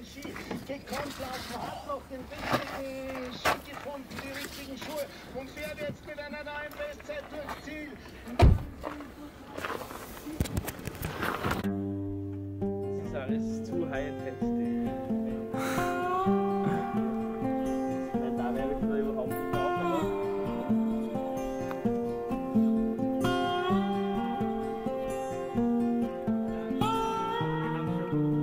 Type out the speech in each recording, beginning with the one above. den Ski. Gekantlassen, hat noch den richtigen Ski gefunden, die richtigen Schuhe und fährt jetzt mit einer 9-Bestzeit durchs Ziel. Das ist alles zu high-intensity. Da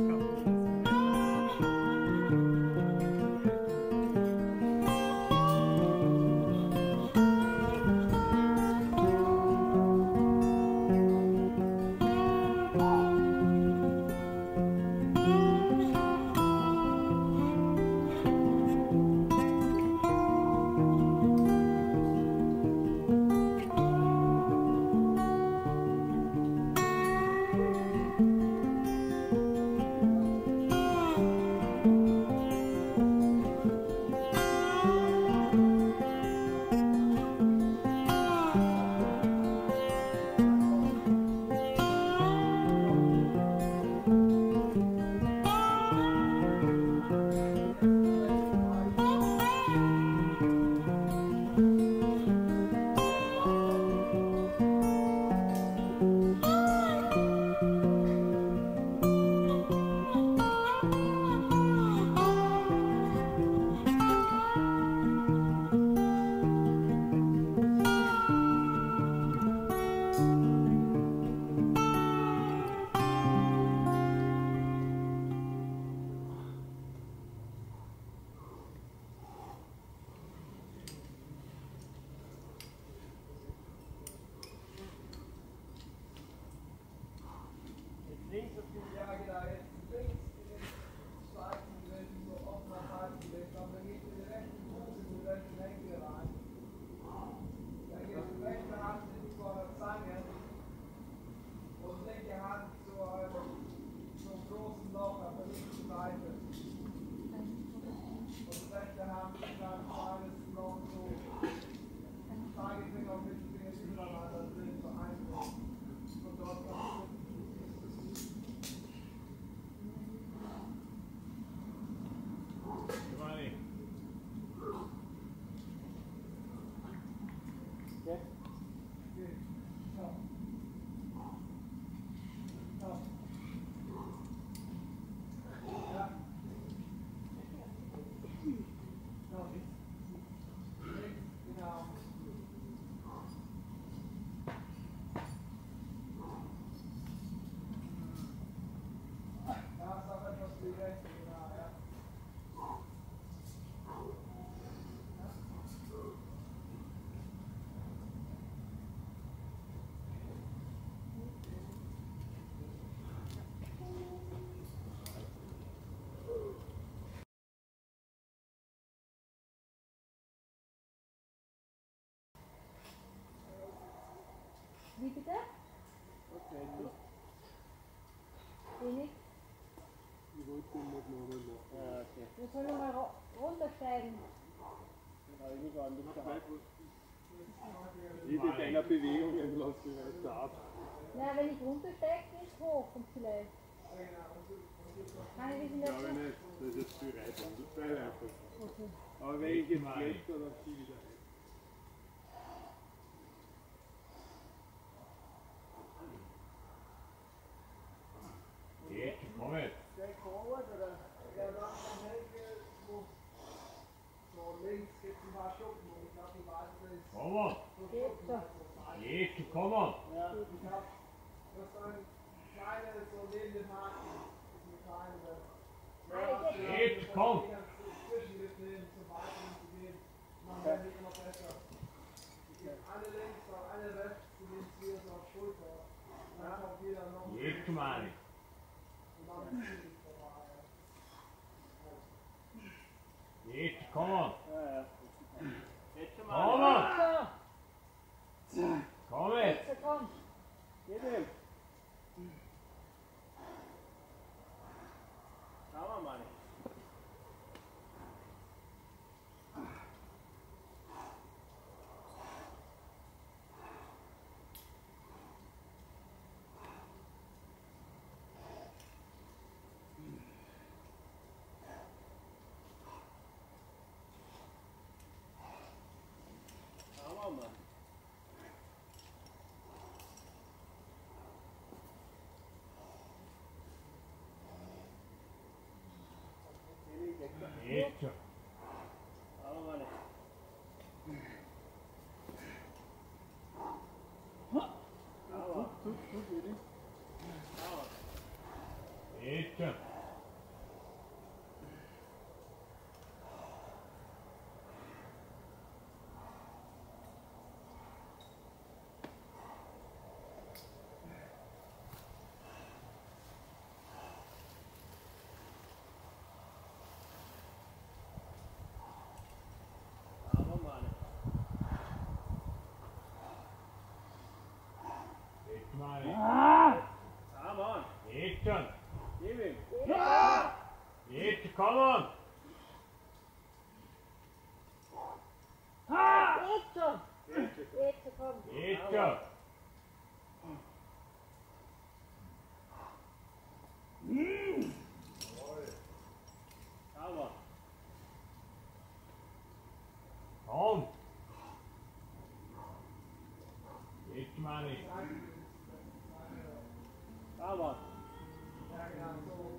wäre ich überhaupt nicht mehr aufgenommen. Links auf die Berge da jetzt, links in den Schwarzen, wenn die so offen halten, wenn man nicht in den rechten Fuß in die rechte Lenke rein. Dann geht die rechte Hand in die Zange und die linke Hand zum großen Loch auf der linken Seite. Und die rechte Hand in einem kleinen Loch so. Die Zange sind auf den Fingern übereinander drin, vereinfacht. Von dort aus. Wie bitte? Okay, gut. Wenig? Ich wollte den Mund noch mal machen. Ja, okay. Wir sollen noch mal runtersteigen. Ja, ich muss anders sein. Jede deiner Bewegungen lasse ich weiter ab. Nein, wenn ich runtersteige, bin ich hoch und vielleicht. Nein, ich glaube nicht. Das ist zu weit. Das ist einfach. Okay. Aber wenn ich jetzt weg, dann ziehe ich wieder rein. Moment. Der Forward oder der Helge, wo so links gibt es ein paar Schuppen und ich glaube, die Weiße ist. Komm mal! Geht, komm mal! Ja, ich habe so ein kleines, so neben dem Haken. Das ist ein kleines. Geht, komm! Zwischen mitnehmen, zum Weißen zu gehen. Machen wir nicht immer besser. Ich gebe alle links und alle rechts, die links hier so auf Schulter. Dann kommt jeder noch. Geht mal! Geht, komm mal! Komm mal! Komm jetzt! Geht hin! Schauen wir mal! picture. I don't want it. Huh? I don't want it. I don't want it. Picture. Come on. Eight ton. Give him. Eight, come on. Eight ton. Eight to come. Eight ton. Come on. Home. Eight money. Come on.